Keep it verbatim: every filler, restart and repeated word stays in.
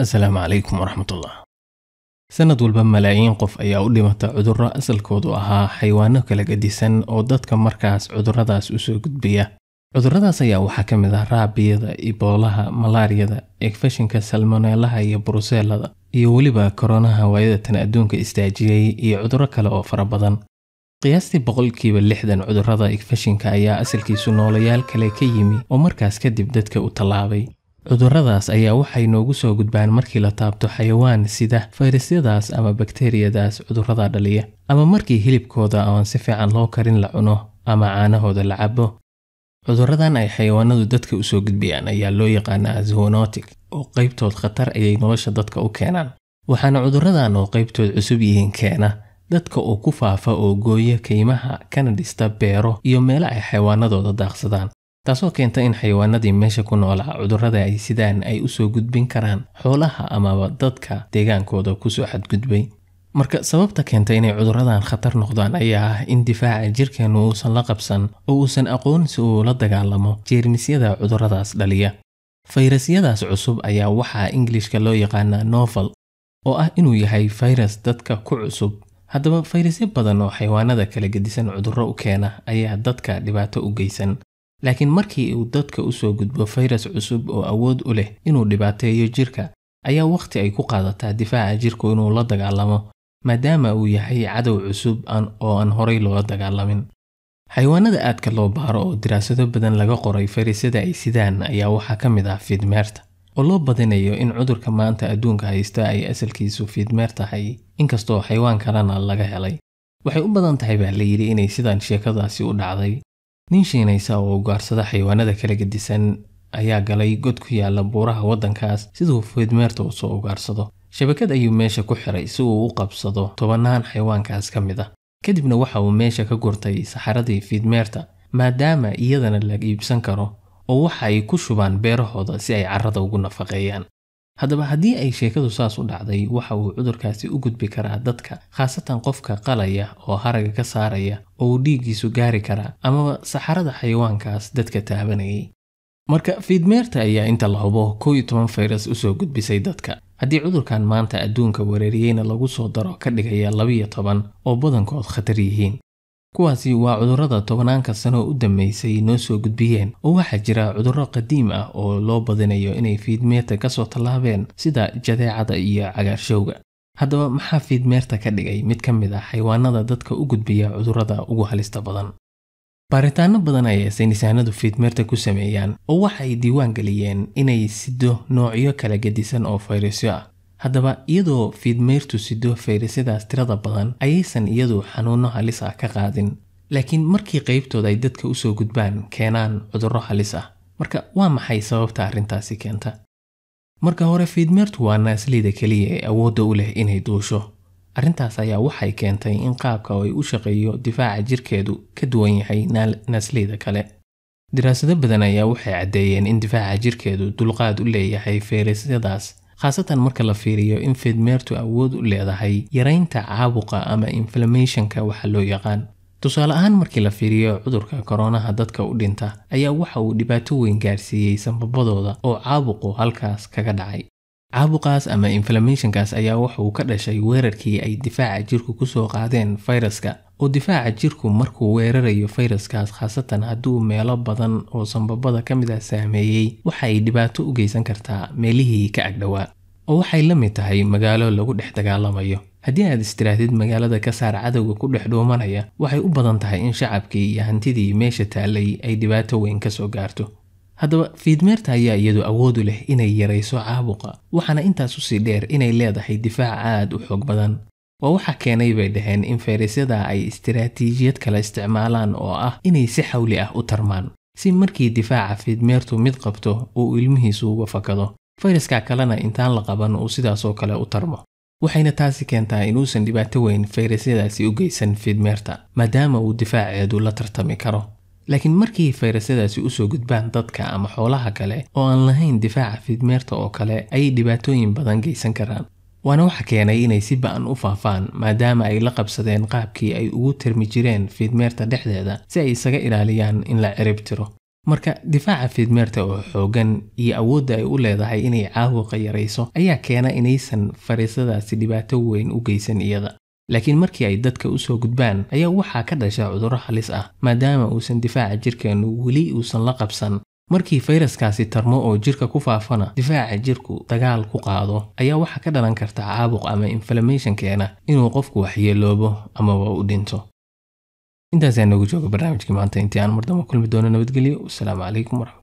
السلام عليكم ورحمة الله. sanad walba malaayiin qof ayaa u dhimata cudurro asalkoodu ahaa xayawaano kala gadisan oo dadka markaas cudurradaas u soo gudbiya. Cudurradaas ayaa waxa ka mid ah raabiyada, iboolaha, malaariyada, infekshanka salmonellaha iyo brucellada, iyo waliba koronaha waayadatan adduunka istaajiyay iyo cudurro kale oo fara badan. Qiyaastii boqolkiiba lixdan cudurrada infekshanka ayaa asalkiisu noolayaal kale ka yimi oo markaas kadib dadka u tallaabay. cudurradaas ayaa waxay noogu soo gudbaan markii la taabto xayawaan sida fayrasyadaas ama bakteeriyadaas cudurrada dhaliya, ama markii hilibkooda aan si fiican loo karin la cuno ama caanahooda la cabo. Cudurradan ay xayawaanadu dadka u soo gudbiyaan ayaa loo yaqaanaa zoonotic, oo qaybtood khatar ayay nolosha dadka u keenaan, waxaana cudurradan oo qaybtood cusub yihiin keena dadka oo ku faafa oo gooya kaymaha, kana dhista beero iyo meelo ay xayawaanadooda daaqsadaan. taasoo keenta in xayawaanadii meesha ku nool cudurrada ay sidaan ay u soo gudbin karaan xoolaha ama dadka deegaankooda ku soo xadgudbay. Marka sababta keenta inay cudurradan khatar noqdaan ayaa ah in difaaca jirkeenu uusan la qabsan oo uusan aqoon si uu la dagaalamo jeermisyada cudurradaas dhaliya. Fayrasyadaas cusub ayaa waxaa Ingiliishka loo yaqaanaa novel, oo ah inuu yahay fayras dadka ku cusub. Haddaba fayrasyo badan oo xayawaanada kala gedisan cudurro u keena ayaa dadka dhibaato u geysan. laakiin markii uu dadka u soo gudbo fayrus cusub oo awood u leh inuu dhibaateeyo jirka, ayaa waqti ay ku qaadataa difaaca jirku inuu la dagaalamo, maadaama uu yahay cadow cusub oo aan horey loola dagaalamin. Xayawaanada aadka loo baaro oo diraasado badan laga qoray fayrusyada ay sidaan ayaa waxaa ka mid ah fiidmeerta, oo loo badinayo in cudurka maanta adduunka haysta ay asalkiisu fiidmeer tahay, inkastoo xayawaan kalena laga helay. Waxay u badan tahay baa la yiri inay sidaan sheekadaasi u dhacday. nin shiinaysa oo gaarsada xayawaanada kala gedisan ayaa galay god ku yaala buuraha waddankaas sidoo fiidmeerta oo soo gaarsado. Shabakad ayuu meesha ku xiray si uu u qabsado tobanaan xayawaankaas ka mid ah, kadibna waxa uu meesha ka gurtay saxaradii fiidmeerta maadaama iyadana laga iibsan karo, oo waxa ay ku shubaan beerahooda si ay carrada ugu nafaqeeyaan. Haddaba haddii ay sheekadu saas u dhacday, waxa uu cudurkaasi u gudbi karaa dadka, khaasatan qofka qalaya oo haraga ka saaraya oo dhiiggiisu gaari kara ama saxarada xayawaankaas dadka taabanayay. Marka fiidmeerta ayaa inta la hubo kow iyo toban fayrus u soo gudbisay dadka, haddii cudurkan maanta adduunka weerariyeyna lagu soo daro ka dhigaya laba iyo toban oo badankood khatar yihiin. Kuwaasi waa cudurrada tobanka sano u dhameysay noo soo gudbiyeen, oo waxa jira cudurro qadiim ah oo loo badanayo inay fiidmeerta ka soo tallaabeen sida jadeecada iyo cagaarshowga. Haddaba maxaa fiidmeerta ka dhigay mid ka mid ah xayawaanada dadka u gudbiya cudurrada ugu halista badan? Baaritaanno badan ayaa saynisaanadu fiidmeerta ku sameeyaan, oo waxay diiwaan galiyeen inay siddo noocyo kala gedisan oo fayrasyo ah. haddaba iyadoo fiidmeertu sidoo fayrasyadaas tirada badan ayaysan iyadu xanuuno halis ah ka qaadin, laakiin markii qaybtooda ay dadka u soo gudbaan keenaan cudurro halis ah. Marka waa maxay sababta arrintaasi keenta? Marka hore, fiidmeertu waa naaslida kaliya ee awoodda u leh inay duusho. Arrintaas ayaa waxay keentay in qaabka ay u shaqeeyo difaaca jirkeedu ka duwan yahay naaslida kale. Diraasado badan ayaa waxay caddeeyeen in difaaca jirkeedu dulqaad u leeyahay fayrasyadaas, khaasatan marka la fiiriyo in fiidmeertu awood u leedahay yareynta caabuqa ama inflammationka waxa loo yaqaan. Tusaale ahaan, markii la fiiriyo cudurka koronaha dadka u dhinta ayaa waxa uu dhibaato weyn gaarsiiyey sanbabadooda oo caabuqu halkaas kaga dhacay. Caabuqaas ama inflammationkaas ayaa waxa uu ka dhashay weerarkii ay difaaca jirku ku soo qaadeen fayraska, oo difaaca jirku markuu weerarayo fayraskaas, khaasatan hadduu meelo badan oo sanbabada ka mid ah saameeyay, waxay dhibaato u geysan kartaa meelihii ka agdhawaa, oo waxay la mid tahay magaalo lagu dhex dagaalamayo. Haddii aad istiraatid magaalada ka saar cadowga ku dhex dhoomanaya, waxay u badan tahay in shacabkii iyo hantidii meesha taalay ay dhibaato weyn ka soo gaarto. haddaba fiidmeerta ayaa iyadu awood u leh inay yarayso caabuqa, waxaana intaas u sii dheer inay leedahay difaac aad u xoog badan. Waa waxa keenay bay dhaheen in fayrasyada ay istiraatiijiyad kala isticmaalaan, oo ah inay si xawli ah u tarmaan, si markii difaaca fiidmeertu mid qabto uu ilmihiisu uga fakado, fayraska kalena intaan la qaban uu sidaasoo kale u tarmo. waxayna taasi keentaa inuusan dhibaato weyn fayrasyadaasi u geysan fiidmeerta, maadaama uu difaaceedu la tartami karo. laakiin markii fayrasyadaasi u soo gudbaan dadka ama xoolaha kale oo aan lahayn difaaca fiidmeerta oo kale, ay dhibaatooyin badan geysan karaan. waana waxa keenay inay si ba'an u faafaan, maadaama ay la qabsadeen qaabkii ay ugu tirmi jireen fiidmeerta dhexdeeda si ay isaga ilaaliyaan in la cirib tiro. marka difaaca fiidmeerta oo xoogan iyo awoodda ay u leedahay inay caawiqa yareyso ayaa keena inaysan fariisadaasi dhibaato weyn u geysan iyada. laakiin markii ay dadka u soo gudbaan ayaa waxa ka dhasha cudurro halis ah maadaama uusan difaaca jirkeenu wali uusan la qabsan. markii fayraskaasi tarmo oo jirka ku faafana difaaca jirku dagaal ku qaado ayaa waxa ka dhalan karta caabuq ama inflammation keena inuu qofku waxyeeloobo ama uu dhinto. انت زين نقول جوك برنامج كمان تنتين مرضى ما كل بدون نبتقلي والسلام عليكم ورحمة الله.